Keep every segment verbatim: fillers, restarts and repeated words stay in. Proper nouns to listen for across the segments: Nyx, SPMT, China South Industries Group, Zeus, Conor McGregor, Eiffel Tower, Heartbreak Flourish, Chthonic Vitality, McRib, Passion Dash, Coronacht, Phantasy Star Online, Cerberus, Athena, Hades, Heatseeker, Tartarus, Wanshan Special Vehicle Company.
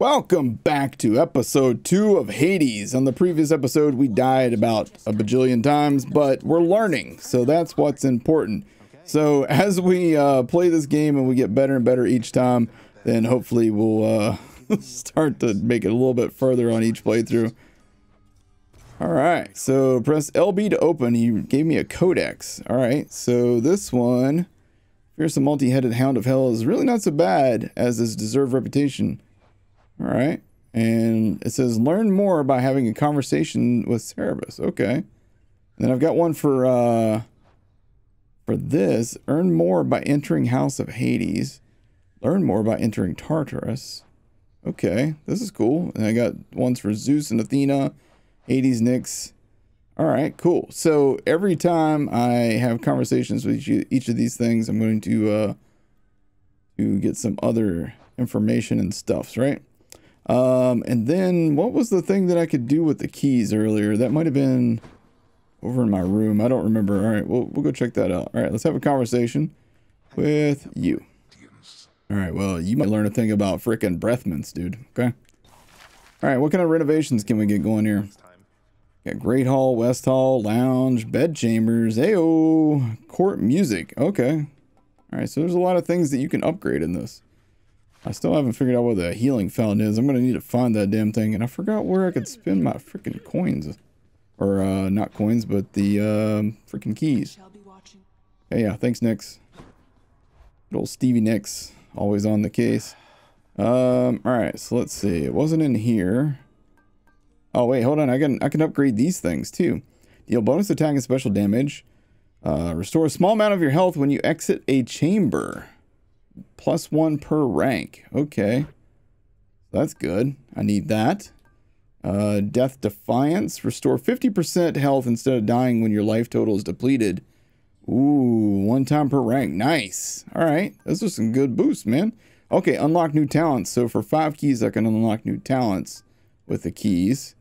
Welcome back to episode two of Hades. On the previous episode, we died about a bajillion times, but we're learning, so that's what's important. So as we uh, play this game and we get better and better each time, then hopefully we'll uh, start to make it a little bit further on each playthrough. All right, so press L B to open. He gave me a codex. All right, so this one, Fierce and Multi-Headed Hound of Hell, is really not so bad as its deserved reputation. All right, and it says learn more by having a conversation with Cerberus. Okay, and then I've got one for uh, for this. Earn more by entering House of Hades. Learn more by entering Tartarus. Okay, this is cool. And I got ones for Zeus and Athena, Hades, Nyx. All right, cool. So every time I have conversations with each of these things, I'm going to uh, to get some other information and stuffs, right? Um, and then what was the thing that I could do with the keys earlier? That might have been over in my room. I don't remember. All right, we'll, we'll go check that out. All right, let's have a conversation with you. All right, well, you might learn a thing about frickin' Breathmints, dude. Okay. All right, what kind of renovations can we get going here? Got Great Hall, West Hall, Lounge, Bed Chambers, Ayo, Court Music. Okay. All right, so there's a lot of things that you can upgrade in this. I still haven't figured out what the healing fountain is. I'm going to need to find that damn thing. And I forgot where I could spend my freaking coins. Or, uh, not coins, but the, um, freaking keys. Hey, yeah, thanks, Nyx. Good old Stevie Nyx. Always on the case. Um, alright, so let's see. It wasn't in here. Oh, wait, hold on. I can, I can upgrade these things, too. Deal bonus attack and special damage. Uh, restore a small amount of your health when you exit a chamber. Plus one per rank. Okay. That's good. I need that. Uh, Death Defiance. Restore fifty percent health instead of dying when your life total is depleted. Ooh, one time per rank. Nice. All right. Those are some good boosts, man. Okay, unlock new talents. So for five keys, I can unlock new talents with the keys.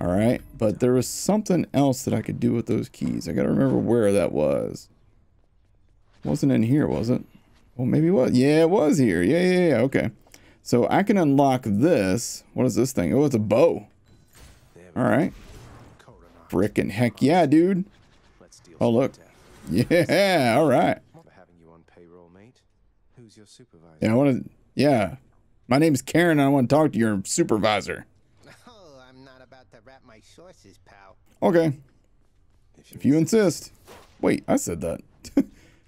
All right. But there was something else that I could do with those keys. I got to remember where that was. Wasn't in here, was it? Well, maybe it was. Yeah, it was here. Yeah, yeah, yeah. Okay. So I can unlock this. What is this thing? Oh, it's a bow. All right. Frickin' heck yeah, dude. Oh, look. Yeah, all right. Yeah, I want to... Yeah. My name's Karen, and I want to talk to your supervisor. Okay. If you insist. Wait, I said that.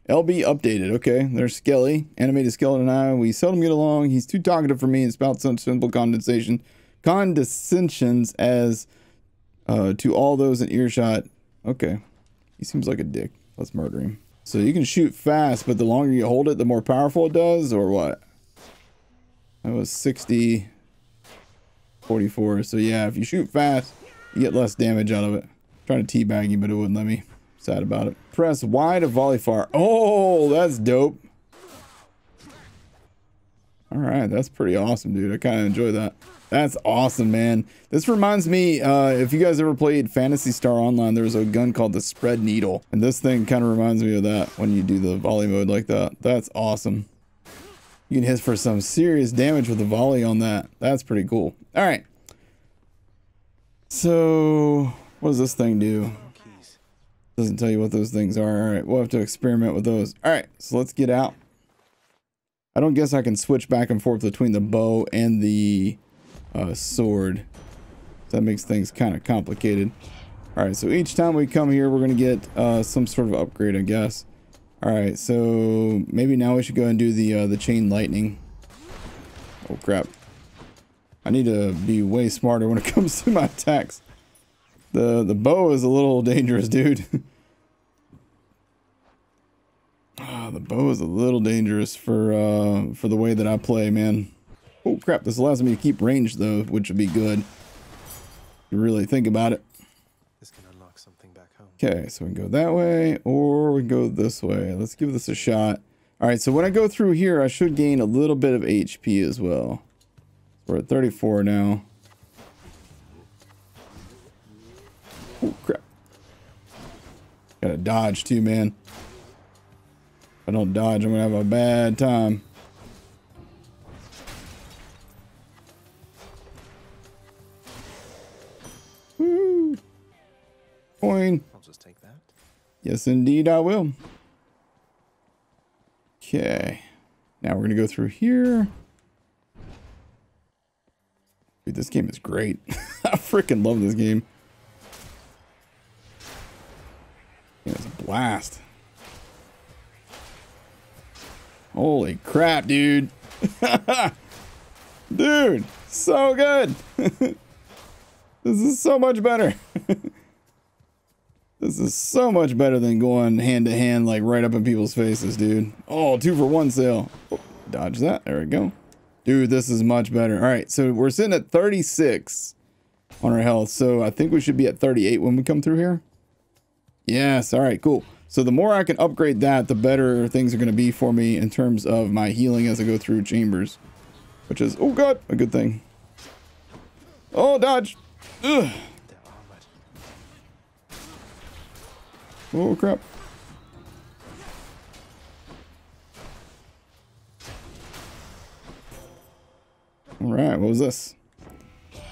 L B updated. Okay, there's Skelly, animated skeleton eye. We seldom get along. He's too talkative for me and spouts some simple condensation, condescensions as uh, to all those in earshot. Okay, he seems like a dick. Let's murder him. So you can shoot fast, but the longer you hold it, the more powerful it does, or what? That was sixty, forty-four. So yeah, if you shoot fast, you get less damage out of it. I'm trying to teabag you, but it wouldn't let me. Sad about it. Press Y to volley fire. Oh, that's dope. All right, that's pretty awesome, dude. I kind of enjoy that. That's awesome, man. This reminds me, uh, if you guys ever played Phantasy Star Online, there was a gun called the Spread Needle. And this thing kind of reminds me of that when you do the volley mode like that. That's awesome. You can hit for some serious damage with the volley on that. That's pretty cool. All right. So what does this thing do? Doesn't tell you what those things are. All right, we'll have to experiment with those. All right, so let's get out. I don't guess I can switch back and forth between the bow and the uh, sword. That makes things kind of complicated. All right, so each time we come here, we're going to get uh, some sort of upgrade, I guess. All right, so maybe now we should go and do the, uh, the chain lightning. Oh, crap. I need to be way smarter when it comes to my attacks. The, the bow is a little dangerous, dude. Ah, the bow is a little dangerous for uh, for the way that I play, man. Oh, crap. This allows me to keep range, though, which would be good. If you really think about it. This can unlock something back home. Okay, so we can go that way, or we can go this way. Let's give this a shot. All right, so when I go through here, I should gain a little bit of H P as well. We're at thirty-four now. Oh, crap. Gotta dodge too, man. If I don't dodge, I'm gonna have a bad time. coin. I'll just take that. Yes, indeed, I will. Okay. Now we're going to go through here. Dude, this game is great. I freaking love this game. Yeah, it's a blast. Holy crap, dude. Dude, so good. This is so much better. This is so much better than going hand to hand, like right up in people's faces, dude. Oh, two for one sale. Oh, dodge that. There we go. Dude, this is much better. All right, so we're sitting at thirty-six on our health. So I think we should be at thirty-eight when we come through here. Yes. All right, cool. So the more I can upgrade that, the better things are going to be for me in terms of my healing as I go through chambers, which is, oh God, a good thing. Oh, dodge. Ugh. Oh, crap. All right, what was this? All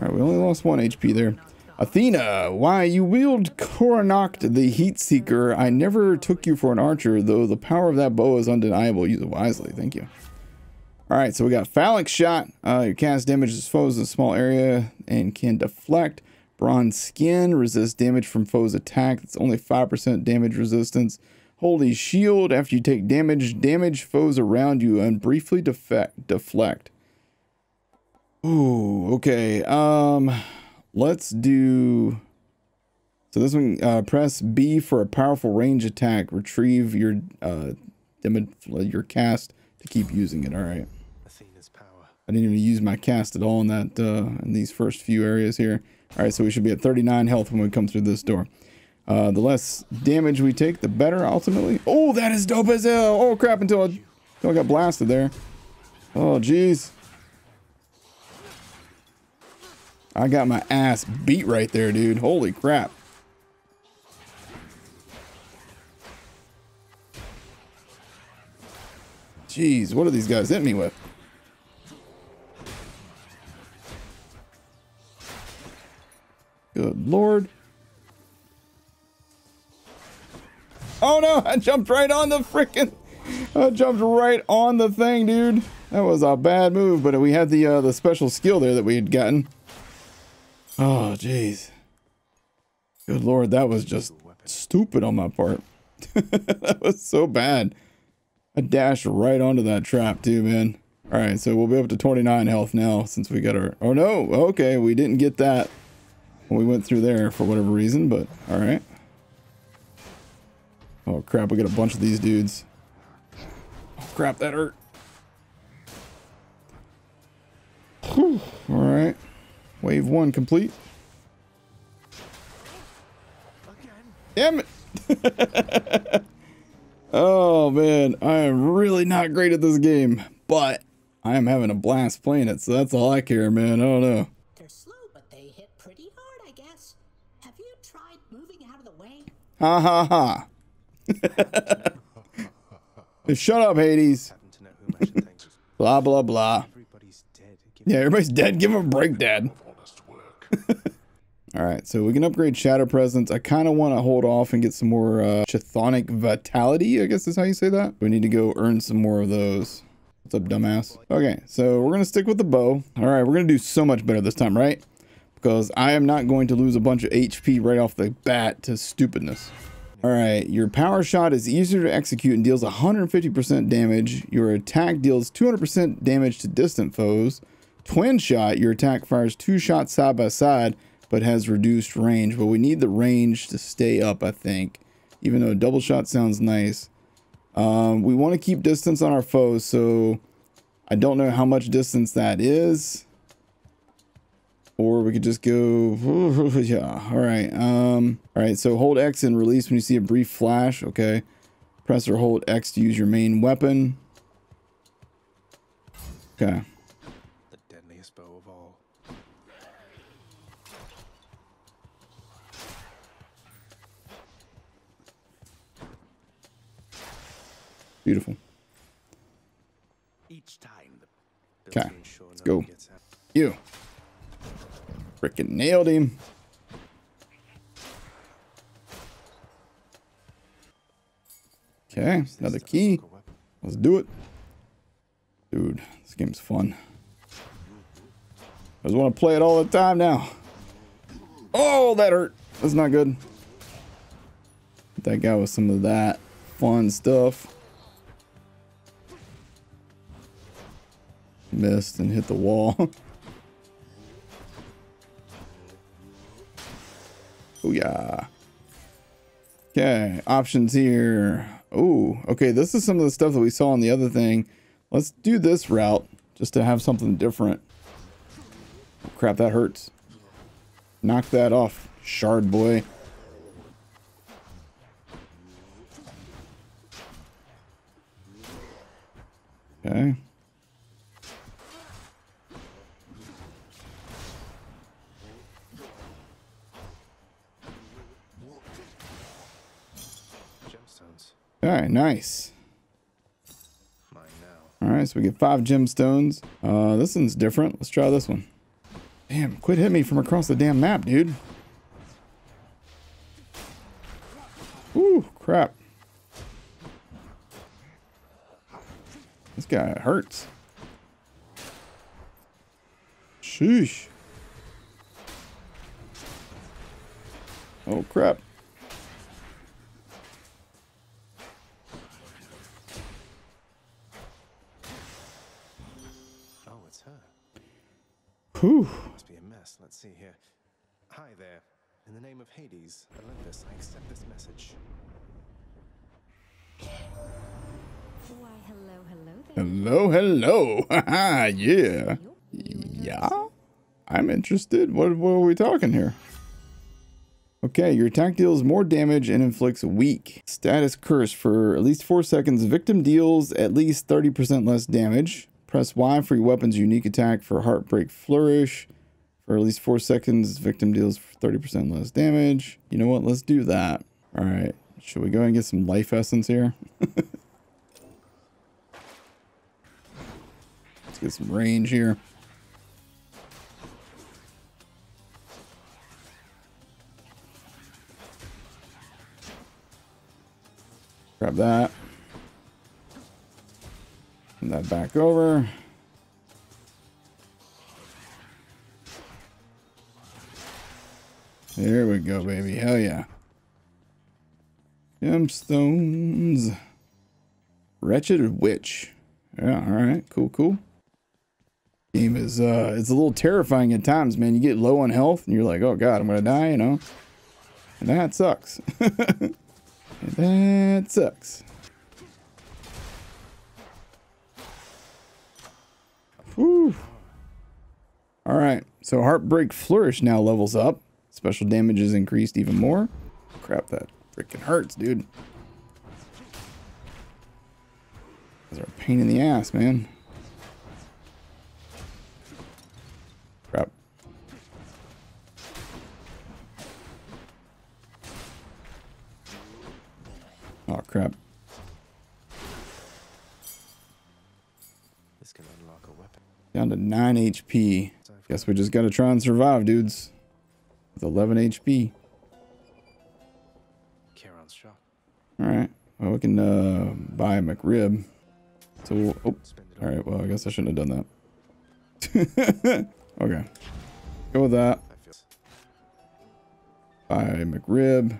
right, we only lost one H P there. Athena, why you wield Coronacht the Heatseeker. I never took you for an archer, though the power of that bow is undeniable. Use it wisely. Thank you. All right, so we got Phallic Shot. Uh, your cast damages foes in a small area and can deflect. Bronze Skin, resist damage from foes' attack. It's only five percent damage resistance. Holy Shield, after you take damage, damage foes around you and briefly defect, deflect. Ooh, okay. Um, let's do... So this one, uh, press B for a powerful range attack. Retrieve your uh, damage, your cast to keep using it. All right. Athena's power. I didn't even use my cast at all in, that, uh, in these first few areas here. All right, so we should be at thirty-nine health when we come through this door. Uh, the less damage we take, the better, ultimately. Oh, that is dope as hell. Oh, crap, until I, until I got blasted there. Oh, jeez. I got my ass beat right there, dude. Holy crap. Jeez, what are these guys hitting me with? Good Lord. Oh no, I jumped right on the freaking, I jumped right on the thing, dude. That was a bad move, but we had the uh, the special skill there that we had gotten. Oh, jeez. Good Lord, that was just stupid on my part. That was so bad. I dashed right onto that trap too, man. All right, so we'll be up to twenty-nine health now since we got our, oh no, okay, we didn't get that. We went through there for whatever reason, but all right. Oh crap, we got a bunch of these dudes. Oh crap, that hurt. Whew. All right, wave one complete. Damn it. Oh man, I am really not great at this game, but I am having a blast playing it, so that's all I care, man. I don't know. Ha ha ha. Shut up, Hades. Blah, blah, blah. Everybody's dead. Yeah, everybody's dead. Give him a break, Dad. All right, so we can upgrade Shadow Presence. I kind of want to hold off and get some more uh, Chthonic Vitality, I guess is how you say that. We need to go earn some more of those. What's up, dumbass? Okay, so we're going to stick with the bow. All right, we're going to do so much better this time, right? Because I am not going to lose a bunch of H P right off the bat to stupidness. All right, your power shot is easier to execute and deals one hundred fifty percent damage. Your attack deals two hundred percent damage to distant foes. Twin shot, your attack fires two shots side by side, but has reduced range. But we need the range to stay up, I think, even though a double shot sounds nice. Um, we want to keep distance on our foes, so I don't know how much distance that is. Or we could just go, yeah, all right. Um, all right, so hold X and release when you see a brief flash, okay. Press or hold X to use your main weapon. Okay. The deadliest bow of all. Beautiful. Each time the okay, let's go. You. Frickin' nailed him. Okay, another key. Let's do it. Dude, this game's fun. I just want to play it all the time now. Oh, that hurt. That's not good. Hit that guy with some of that fun stuff. Missed and hit the wall. Oh yeah. Okay, options here. Oh, okay, this is some of the stuff that we saw on the other thing. Let's do this route just to have something different. Oh, crap, that hurts. Knock that off, shard boy. Okay. All right, nice. All right, so we get five gemstones. Uh, this one's different. Let's try this one. Damn, quit hitting me from across the damn map, dude. Ooh, crap. This guy hurts. Sheesh. Oh, crap. Whew. Must be a mess. Let's see here. Hi there. In the name of Hades, Olympus, I accept this message. Why, hello, hello there. Hello, hello. Haha, yeah. Yeah? I'm interested. What, what are we talking here? Okay, your attack deals more damage and inflicts weak. Status curse for at least four seconds. Victim deals at least thirty percent less damage. Press Y for your weapon's unique attack for Heartbreak Flourish. For at least four seconds, victim deals thirty percent less damage. You know what? Let's do that. All right. Should we go and get some life essence here? Let's get some range here. Grab that. And that back over. There we go, baby. Hell yeah. Gemstones. Wretched Witch. Yeah, alright. Cool, cool. Game is, uh, it's a little terrifying at times, man. You get low on health and you're like, oh god, I'm gonna die, you know? And that sucks. And that sucks. Woo. All right, so Heartbreak Flourish now levels up. Special damage is increased even more. Crap, that freaking hurts, dude. Those are a pain in the ass, man. Crap. Oh, crap. Down to nine H P. Guess we just gotta try and survive, dudes. With eleven H P. Alright. Well, we can uh, buy a McRib. So we'll, oh. Alright, well, I guess I shouldn't have done that. Okay. Go with that. Buy a McRib.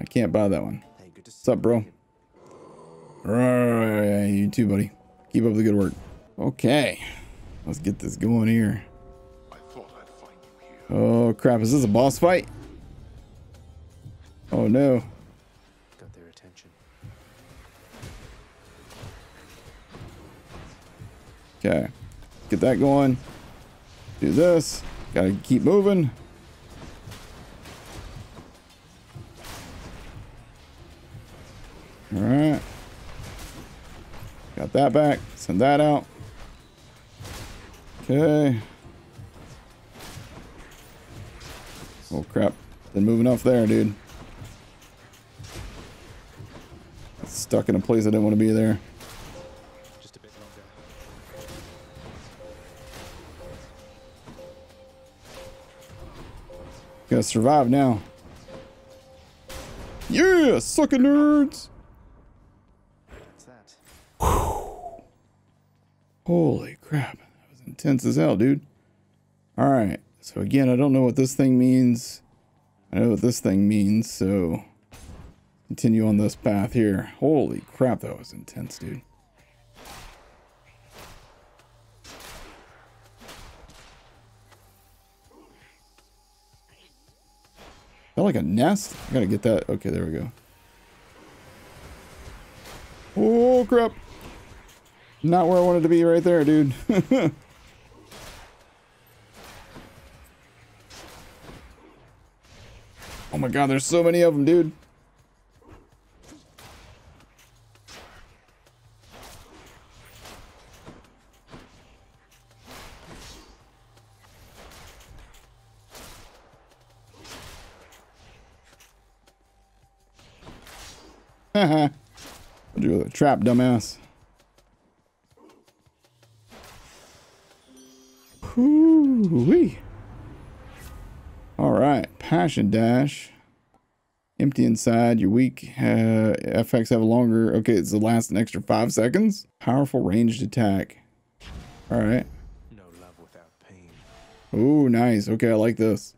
I can't buy that one. What's up, bro? Alright, you too, buddy. Keep up the good work. Okay. Let's get this going here. I thought I'd find you here. Oh crap, is this a boss fight? Oh no. Got their attention. Okay. Get that going. Do this. Gotta keep moving. Alright. Got that back. Send that out. Okay. Oh crap. Been moving off there, dude. It's stuck in a place I didn't want to be there. Just a bit longer. Gotta survive now. Yeah, suckin' nerds. Holy crap. That was intense as hell, dude. All right. So again, I don't know what this thing means. I know what this thing means, so continue on this path here. Holy crap, that was intense, dude. Is that like a nest? I gotta get that. Okay, there we go. Oh, crap. Not where I wanted to be right there, dude. Oh my god, there's so many of them, dude. Haha. I'll do a trap, dumbass. Whoo-wee. All right, Passion Dash. Empty inside, you're weak. Uh, F X have a longer. Okay, it's the last an extra five seconds. Powerful ranged attack. All right. No love without pain. Oh, nice. Okay, I like this.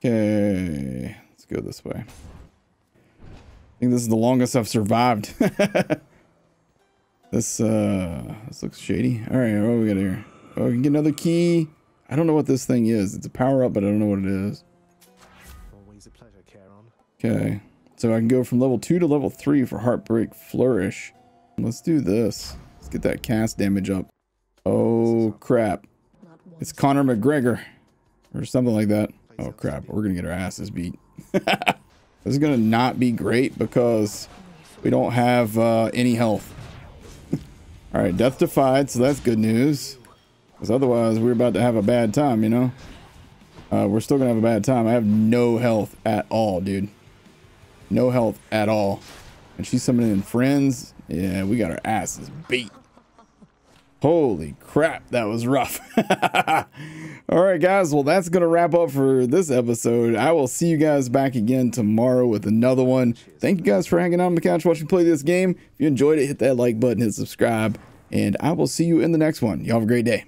Okay, let's go this way. I think this is the longest I've survived. This uh, this looks shady. All right, what do we got here? Oh, we can get another key. I don't know what this thing is. It's a power up, but I don't know what it is. Always a pleasure, Charon. Okay, so I can go from level two to level three for Heartbreak Flourish. Let's do this. Let's get that cast damage up. Oh crap! It's Conor McGregor or something like that. Oh crap! We're gonna get our asses beat. This is gonna not be great because we don't have uh, any health. All right, death defied, so that's good news. Because otherwise, we're about to have a bad time, you know? Uh, we're still gonna have a bad time. I have no health at all, dude. No health at all. And she's summoning in friends. Yeah, we got our asses beat. Holy crap, that was rough. All right, guys. Well, that's going to wrap up for this episode. I will see you guys back again tomorrow with another one. Thank you guys for hanging out on the couch watching me play this game. If you enjoyed it, hit that like button, hit subscribe, and I will see you in the next one. Y'all have a great day.